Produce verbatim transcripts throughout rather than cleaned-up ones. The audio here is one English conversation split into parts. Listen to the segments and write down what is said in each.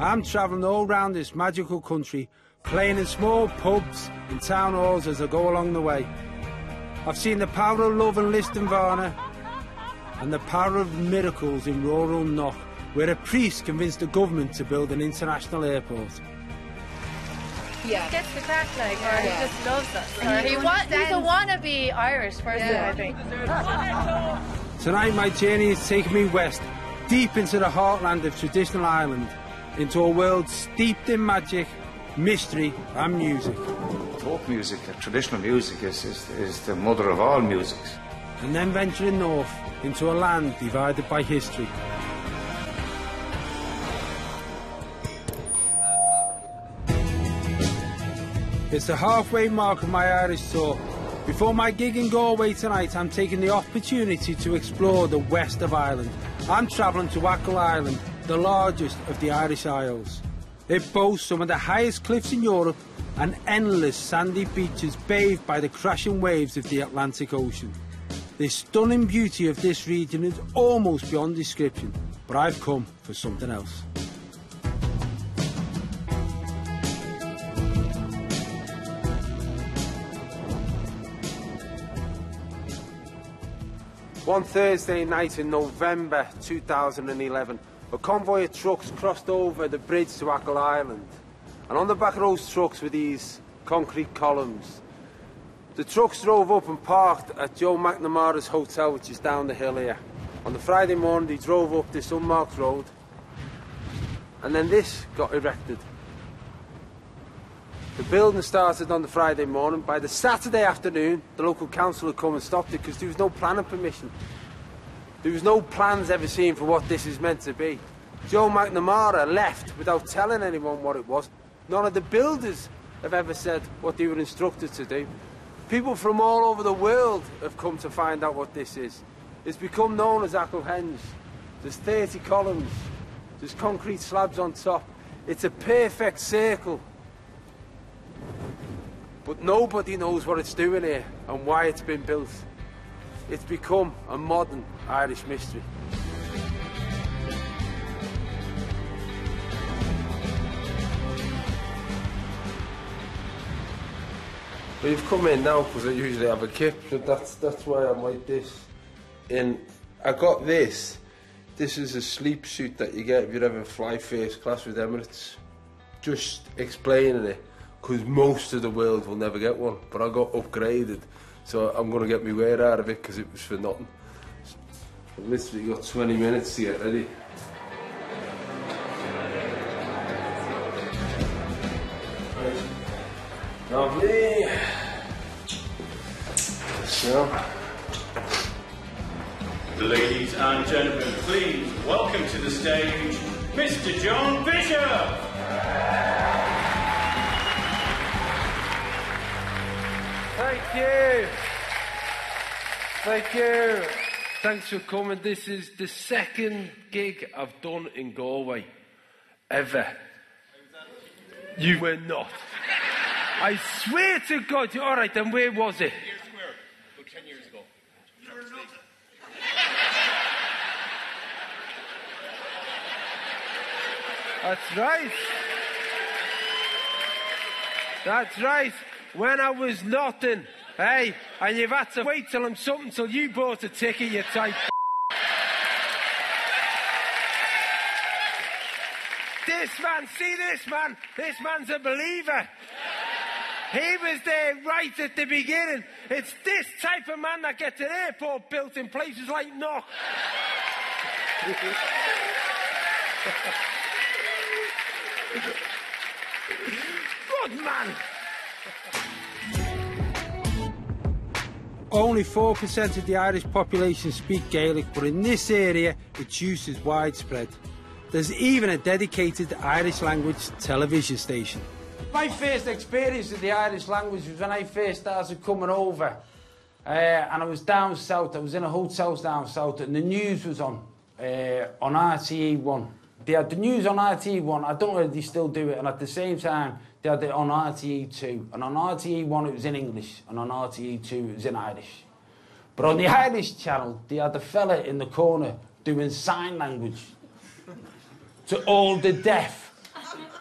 I'm travelling all round this magical country, playing in small pubs and town halls as I go along the way. I've seen the power of love in Lisdoonvarna and the power of miracles in rural Knock, where a priest convinced the government to build an international airport. Yeah. He gets the crack, like, or yeah. he just loves us. Or he he wa he's a wannabe Irish person, yeah. I think. Tonight my journey is taking me west, deep into the heartland of traditional Ireland, into a world steeped in magic, mystery and music. Folk music, traditional music, is, is, is the mother of all musics. And then venturing north into a land divided by history. It's the halfway mark of my Irish tour. Before my gig in Galway tonight, I'm taking the opportunity to explore the west of Ireland. I'm travelling to Achill Island, the largest of the Irish Isles. It boasts some of the highest cliffs in Europe and endless sandy beaches bathed by the crashing waves of the Atlantic Ocean. The stunning beauty of this region is almost beyond description, but I've come for something else. One Thursday night in November two thousand eleven, a convoy of trucks crossed over the bridge to Achill Island. And on the back of those trucks were these concrete columns. The trucks drove up and parked at Joe McNamara's hotel, which is down the hill here. On the Friday morning, they drove up this unmarked road, and then this got erected. The building started on the Friday morning. By the Saturday afternoon, the local council had come and stopped it because there was no planning permission. There was no plans ever seen for what this is meant to be. Joe McNamara left without telling anyone what it was. None of the builders have ever said what they were instructed to do. People from all over the world have come to find out what this is. It's become known as Acklehenge. There's thirty columns. There's concrete slabs on top. It's a perfect circle. But nobody knows what it's doing here and why it's been built. It's become a modern Irish mystery. We've come in now because I usually have a kip, so that's, that's why I'm like this. And I got this. This is a sleep suit that you get if you ever fly first class with Emirates. Just explaining it, because most of the world will never get one, but I got upgraded, so I'm going to get my wear out of it because it was for nothing. I've literally got twenty minutes to get ready. Right. Lovely. So. Ladies and gentlemen, please welcome to the stage Mister John Bishop! Thank you. Thank you. Thanks for coming. This is the second gig I've done in Galway, ever. You were not. I swear to God. All right, then where was it? Square, about ten years ago. You were not. That's right. That's right. When I was nothing, hey, and you've had to wait till I'm something till you bought a ticket, you type. This man, see this man? This man's a believer. He was there right at the beginning. It's this type of man that gets an airport built in places like Knock. Good man. Only four percent of the Irish population speak Gaelic, but in this area, its use is widespread. There's even a dedicated Irish language television station. My first experience of the Irish language was when I first started coming over. Uh, and I was down south, I was in a hotel down south, and the news was on, uh, on R T é one. They had the news on R T é one, I don't know if they still do it, and at the same time, they had it on R T é two, and on R T é one it was in English, and on R T é two it was in Irish. But on the Irish channel, they had a fella in the corner doing sign language to all the deaf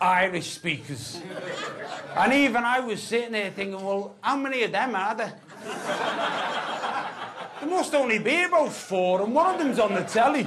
Irish speakers. And even I was sitting there thinking, well, how many of them are there? There must only be about four, and one of them's on the telly.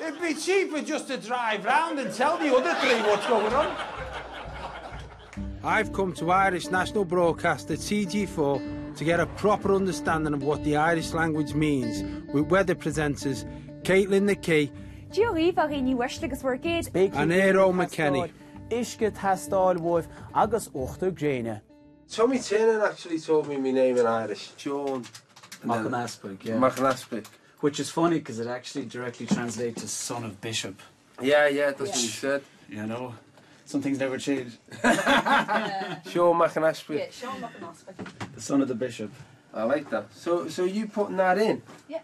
It'd be cheaper just to drive round and tell the other three what's going on. I've come to Irish national broadcaster T G four to get a proper understanding of what the Irish language means with weather presenters Caitlin the Key and Aero McKenny. Tommy Tiernan actually told me my name in Irish. John MacNasburg, yeah. MacNasburg. Which is funny because it actually directly translates to son of Bishop. Yeah, yeah, that's yeah. what he said. You know, some things never change. Yeah. Seán Mac an Easpaig. Yeah, Seán Mac an Easpaig. The son of the Bishop. I like that. So, so you putting that in? Yeah.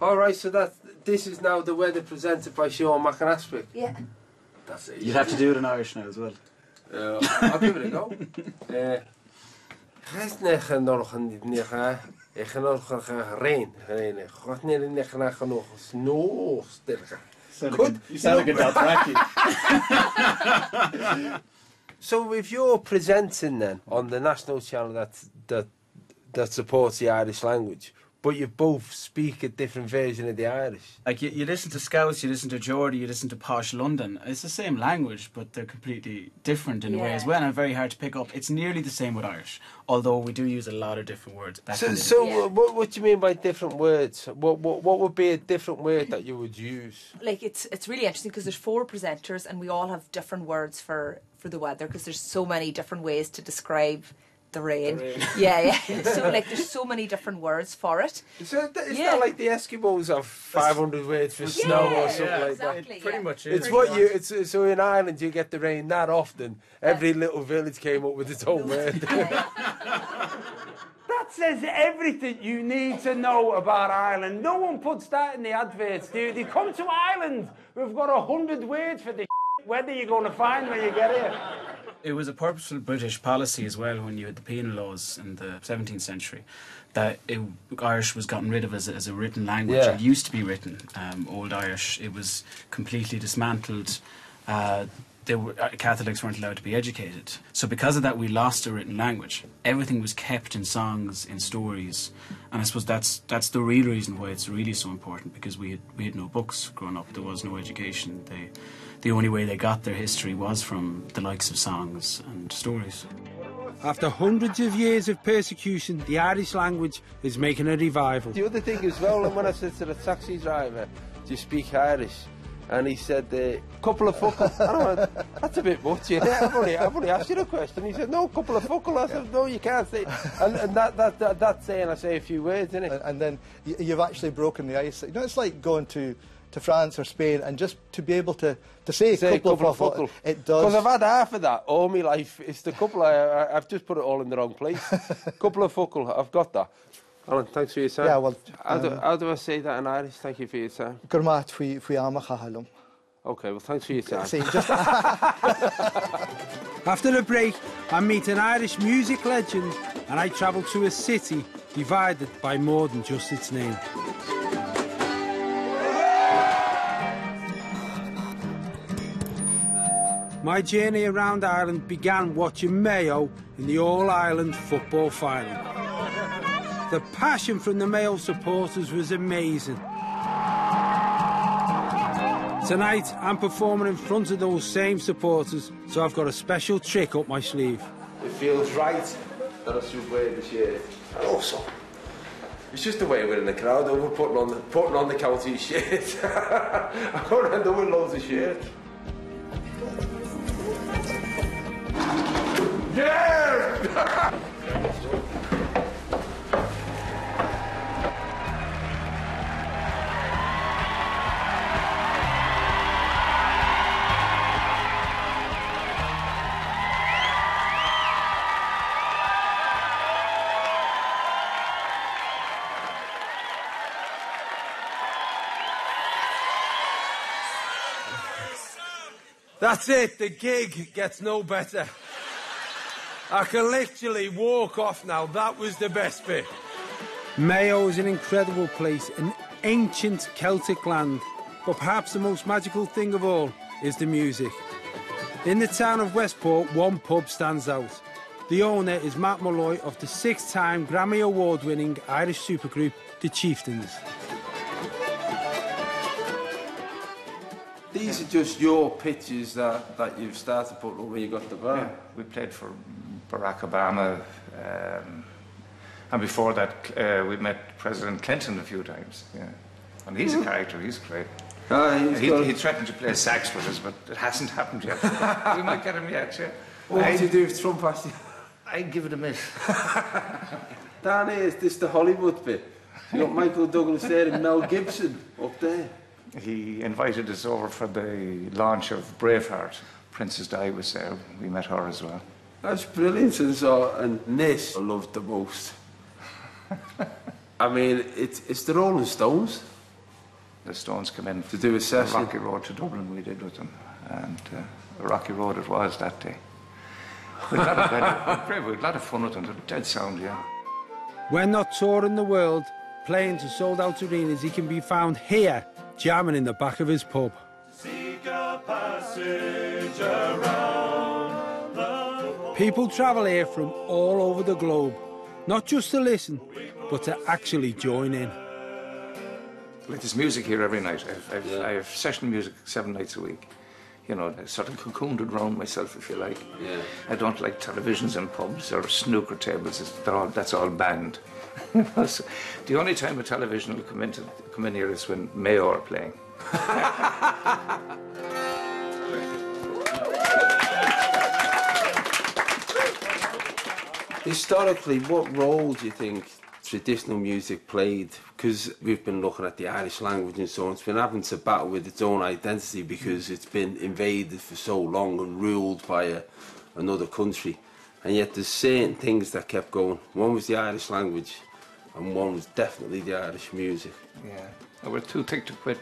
All right, so that this is now the weather presented by Seán Mac an Easpaig. Yeah. That's it. You'd have to do it in Irish now as well. Uh, I'll give it a go. Uh, you sound like a Dothraki. So if you're presenting then on the national channel that that that supports the Irish language, but you both speak a different version of the Irish. Like, you, you listen to Scouse, you listen to Geordie, you listen to Posh London. It's the same language, but they're completely different in yeah. a way as well, and very hard to pick up. It's nearly the same with Irish, although we do use a lot of different words. Back so, so yeah. what, what do you mean by different words? What, what, what would be a different word that you would use? Like, it's, it's really interesting because there's four presenters, and we all have different words for, for the weather, because there's so many different ways to describe The rain. the rain. Yeah, yeah. So, like, there's so many different words for it. So it's yeah. not like the Eskimos have five hundred words for yeah, snow or something yeah, like exactly, that. It pretty yeah. much is. It's pretty what much. you. It's so in Ireland you get the rain that often. Every yeah. little village came up with its own word. That says everything you need to know about Ireland. No one puts that in the adverts, do they? Come to Ireland. We've got a hundred words for the weather you're going to find when you get here. It was a purposeful British policy as well when you had the penal laws in the seventeenth century that it, Irish was gotten rid of as a, as a written language. Yeah. It used to be written, um, Old Irish. It was completely dismantled. Uh, they were, Catholics weren't allowed to be educated. So because of that, we lost a written language. Everything was kept in songs, in stories. And I suppose that's, that's the real reason why it's really so important, because we had, we had no books growing up. There was no education. They... The only way they got their history was from the likes of songs and stories. After hundreds of years of persecution, the Irish language is making a revival. The other thing as well, when I said to the taxi driver, do you speak Irish? And he said, a uh, couple of fuckles. I went, that's a bit much. Yeah, I've, only, I've only asked you the question. He said, no, couple of fuckles. I said, no, you can't say. And, and that, that, that, that's saying I say a few words, isn't it? And, and then you've actually broken the ice. You know, it's like going to... to France or Spain, and just to be able to, to say, say couple a couple of fuckle, it does. Because I've had half of that all my life. It's the couple, I, I, I've just put it all in the wrong place. Couple of fuckle, I've got that. Alan, thanks for your time. Yeah, well... How, um, do, how do I say that in Irish? Thank you for your time. Okay, well, thanks for your time. After the break, I meet an Irish music legend, and I travel to a city divided by more than just its name. My journey around Ireland began watching Mayo in the All-Ireland football final. The passion from the Mayo supporters was amazing. Tonight, I'm performing in front of those same supporters, so I've got a special trick up my sleeve. It feels right that I should wear this year. And also, it's just the way we're in the crowd, over putting on the, putting on the county shirt. I go around with loads of shirts. Yeah! That's it, the gig gets no better. I can literally walk off now. That was the best bit. Mayo is an incredible place, an ancient Celtic land, but perhaps the most magical thing of all is the music. In the town of Westport, one pub stands out. The owner is Matt Malloy of the six-time Grammy Award-winning Irish supergroup, The Chieftains. These yeah. are just your pictures that, that you've started to put up where you got the bar. Yeah. We played for Barack Obama, um, and before that uh, we met President Clinton a few times. Yeah. And he's mm. a character, he's great. Ah, he's he, he threatened to play sax with us, but it hasn't happened yet. We might get him yet, yeah. What I'd, would you do if Trump asked you? I'd give it a miss. Down here, is this the Hollywood bit? You got Michael Douglas there and Mel Gibson up there. He invited us over for the launch of Braveheart. Princess Di was there. We met her as well. That's brilliant. And, so, and this I loved the most. I mean, it's, it's the Rolling Stones. The Stones come in to do a session. Rocky Road to Dublin we did with them. And uh, Rocky Road it was that day. We'd had a lot of fun with them. Dead sound, yeah. When not touring the world, playing to sold-out arenas, he can be found here, jamming in the back of his pub. People travel here from all over the globe, not just to listen, but to actually join in. There's music here every night. I've, I've, yeah. I have session music seven nights a week. You know, I sort of cocooned around myself, if you like. Yeah. I don't like televisions and pubs or snooker tables. They're all, that's all banned. So the only time a television will come, into, come in here is when Mayo are playing. Historically, what role do you think traditional music played? Because we've been looking at the Irish language and so on, it's been having to battle with its own identity because it's been invaded for so long and ruled by a, another country. And yet there's certain things that kept going. One was the Irish language, and one was definitely the Irish music. Yeah, oh, we're too thick to quit.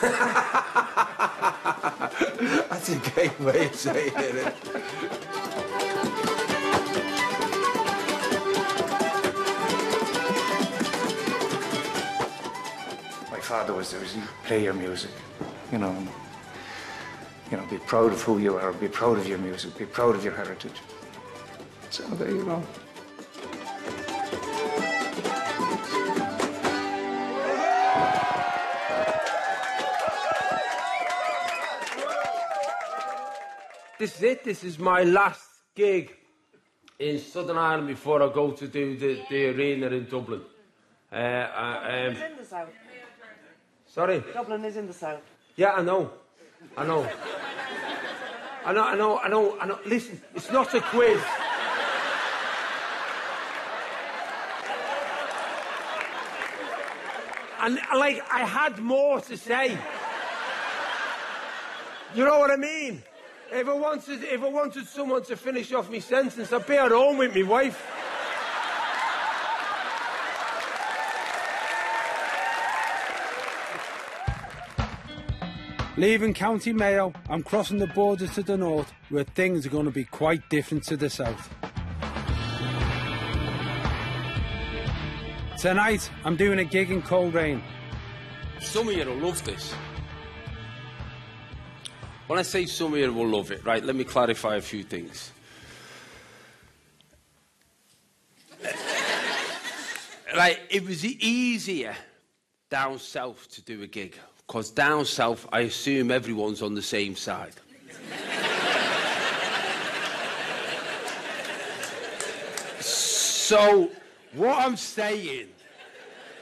That's a great way of saying it. My father was there, he play your music, you know, and, you know, be proud of who you are, be proud of your music, be proud of your heritage. So there you go. This is it, this is my last gig in Southern Ireland before I go to do the, the arena in Dublin. Uh, I, um, Sorry? Dublin is in the south. Yeah, I know. I know. I know, I know, I know, I know. Listen, it's not a quiz. And, like, I had more to say. You know what I mean? If I wanted, if I wanted someone to finish off my sentence, I'd be at home with my wife. Leaving County Mayo, I'm crossing the border to the north, where things are going to be quite different to the south. Tonight, I'm doing a gig in Coleraine. Some of you will love this. When I say some of you will love it, right, let me clarify a few things. Right, it was easier down south to do a gig. Because down south, I assume everyone's on the same side. So, what I'm saying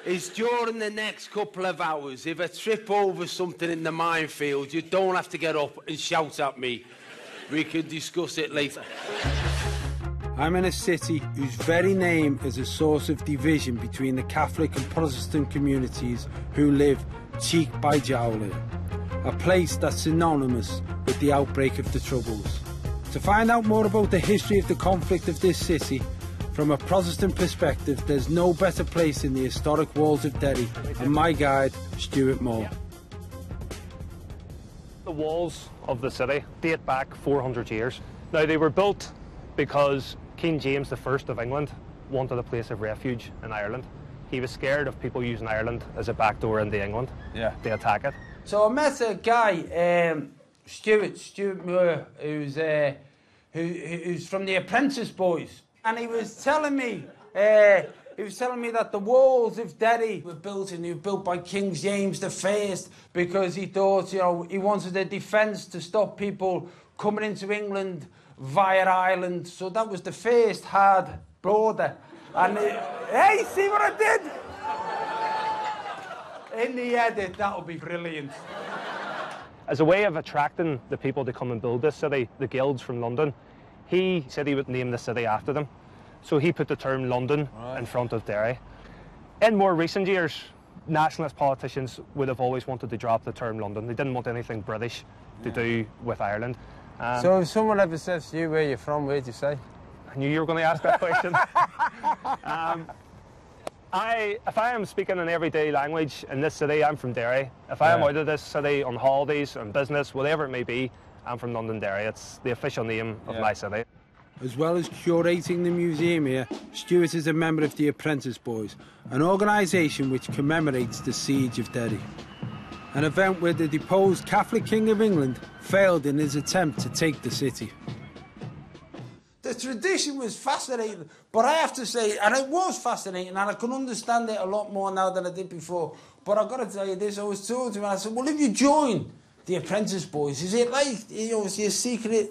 is during the next couple of hours, if I trip over something in the minefield, you don't have to get up and shout at me. We can discuss it later. I'm in a city whose very name is a source of division between the Catholic and Protestant communities who live cheek by jowl, a place that's synonymous with the outbreak of the Troubles. To find out more about the history of the conflict of this city, from a Protestant perspective, there's no better place in the historic walls of Derry, and my guide, Stuart Moore. The walls of the city date back four hundred years. Now, they were built because King James the First of England wanted a place of refuge in Ireland. He was scared of people using Ireland as a backdoor into England. Yeah. They attack it. So I met a guy, um, Stuart, Stuart Moore, who's, uh, who, who's from the Apprentice Boys. And he was telling me, uh, he was telling me that the walls of Derry were built and they were built by King James the First because he thought, you know, he wanted a defence to stop people coming into England via Ireland. So that was the first hard border. And it, hey, see what I did? In the edit, that'll be brilliant. As a way of attracting the people to come and build this city, the guilds from London, he said he would name the city after them. So he put the term London right in front of Derry. In more recent years, nationalist politicians would have always wanted to drop the term London. They didn't want anything British to yeah. do with Ireland. Um, so if someone ever says to you where you're from, where'd you say? I knew you were going to ask that question. um, I, if I am speaking an everyday language in this city, I'm from Derry. If I yeah. am out of this city on holidays, on business, whatever it may be, I'm from Londonderry. It's the official name of yeah. my city. As well as curating the museum here, Stuart is a member of the Apprentice Boys, an organisation which commemorates the siege of Derry, an event where the deposed Catholic King of England failed in his attempt to take the city. The tradition was fascinating, but I have to say, and it was fascinating, and I can understand it a lot more now than I did before, but I've got to tell you this, I was told to him, and I said, well, if you join the Apprentice Boys, is it like, you know, it's your secret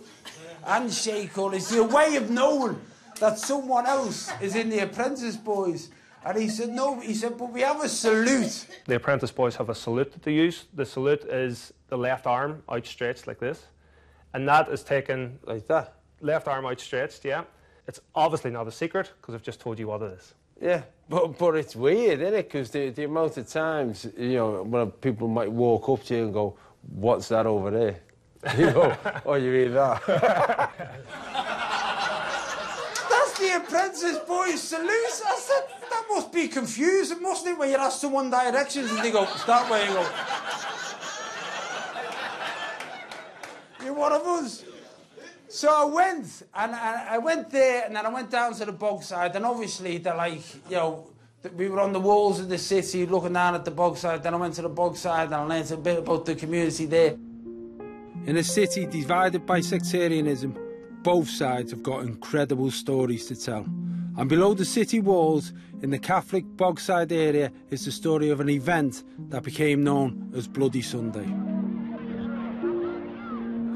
handshake, or it's your way of knowing that someone else is in the Apprentice Boys? And he said, no, he said, but we have a salute. The Apprentice Boys have a salute that they use. The salute is the left arm outstretched like this, and that is taken like that. Left arm outstretched, yeah. It's obviously not a secret, because I've just told you what it is. Yeah, but, but it's weird, isn't it? Because the, the amount of times, you know, when people might walk up to you and go, what's that over there? You go, oh, you mean that? That's the Apprentice Boys salute. I said, that must be confusing, mustn't it, when you ask someone directions and they go, it's that way, you go, you're one of us. So I went, and I went there, and then I went down to the Bogside, and obviously they're like, you know, we were on the walls of the city looking down at the Bogside, then I went to the Bogside and I learned a bit about the community there. In a city divided by sectarianism, both sides have got incredible stories to tell. And below the city walls, in the Catholic Bogside area, is the story of an event that became known as Bloody Sunday.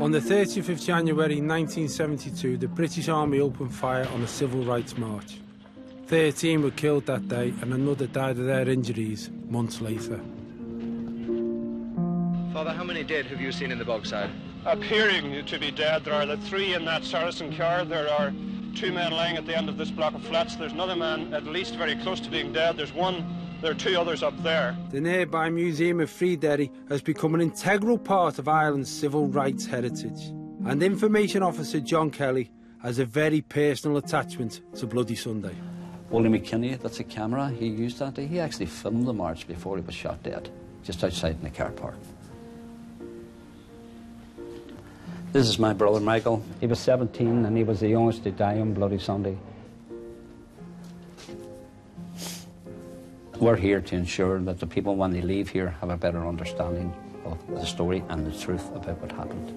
On the thirtieth of January nineteen seventy-two, the British Army opened fire on a civil rights march. thirteen were killed that day and another died of their injuries months later. Father, how many dead have you seen in the Bogside? Appearing to be dead, there are the three in that Saracen car. There are two men lying at the end of this block of flats. There's another man at least very close to being dead. There's one. There are two others up there. The nearby Museum of Free Derry has become an integral part of Ireland's civil rights heritage. And Information Officer John Kelly has a very personal attachment to Bloody Sunday. Aero McKenny, that's a camera, he used that day. He actually filmed the march before he was shot dead, just outside in the car park. This is my brother Michael. He was seventeen and he was the youngest to die on Bloody Sunday. We're here to ensure that the people, when they leave here, have a better understanding of the story and the truth about what happened.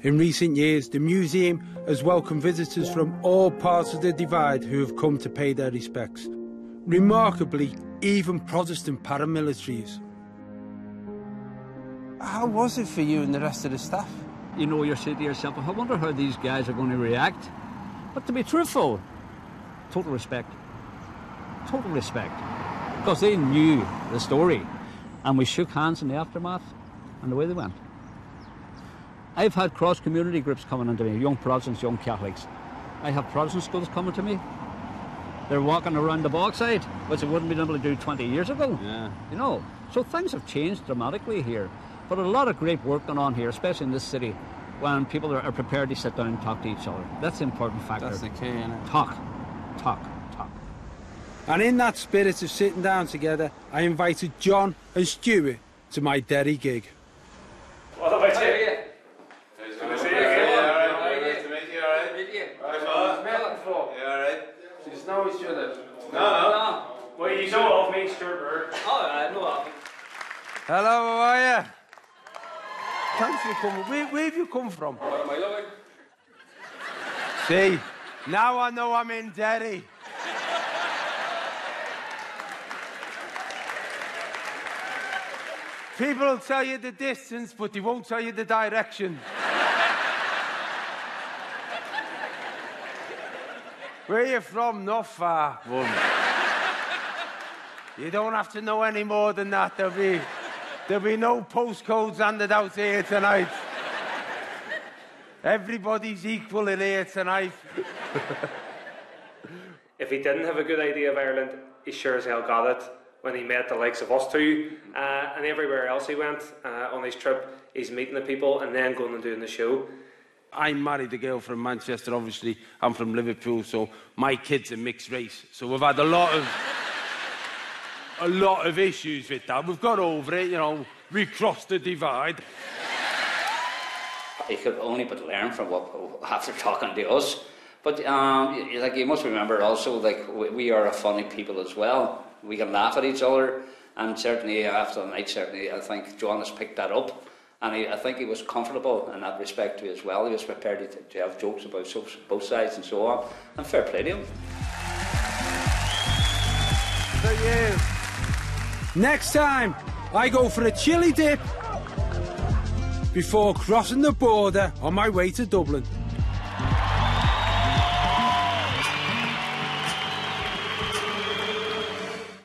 In recent years, the museum has welcomed visitors from all parts of the divide who have come to pay their respects. Remarkably, even Protestant paramilitaries. How was it for you and the rest of the staff? You know, you're saying to yourself, I wonder how these guys are going to react. But to be truthful, total respect. Total respect. Because they knew the story, and we shook hands in the aftermath, and away they went. I've had cross-community groups coming into me, young Protestants, young Catholics. I have Protestant schools coming to me. They're walking around the Bogside, which they wouldn't be able to do twenty years ago. Yeah. You know, so things have changed dramatically here. But a lot of great work going on here, especially in this city, when people are prepared to sit down and talk to each other. That's the important factor. That's the key, isn't it? Talk, talk. And in that spirit of sitting down together, I invited John and Stuart to my Derry gig. What about you? Nice to meet you. Nice to meet you, all right? Nice to meet you. All right, Father? You all right? She's know each other. No, no. Well, you know of me, Stuart Moore. Oh, I know of him. Hello, how are you? Thanks for coming. Where, where have you come from? Where am I living? See, now I know I'm in Derry. People will tell you the distance, but they won't tell you the direction. Where are you from? Not far, woman. You don't have to know any more than that. There'll be, there'll be no postcodes handed out here tonight. Everybody's equal in here tonight. If he didn't have a good idea of Ireland, he sure as hell got it when he met the likes of us two, uh, and everywhere else he went uh, on his trip, he's meeting the people and then going and doing the show. I married a girl from Manchester, obviously. I'm from Liverpool, so my kid's a mixed race. So we've had a lot of a lot of issues with that. We've got over it, you know. We crossed the divide. He could only but learn from what after talking to us. But um, like you must remember also, like we are a funny people as well. We can laugh at each other, and certainly after the night, certainly I think John has picked that up, and he, I think he was comfortable in that respect too as well. He was prepared to, to have jokes about so, both sides and so on, and fair play to him. For you. Next time, I go for a chilli dip before crossing the border on my way to Dublin.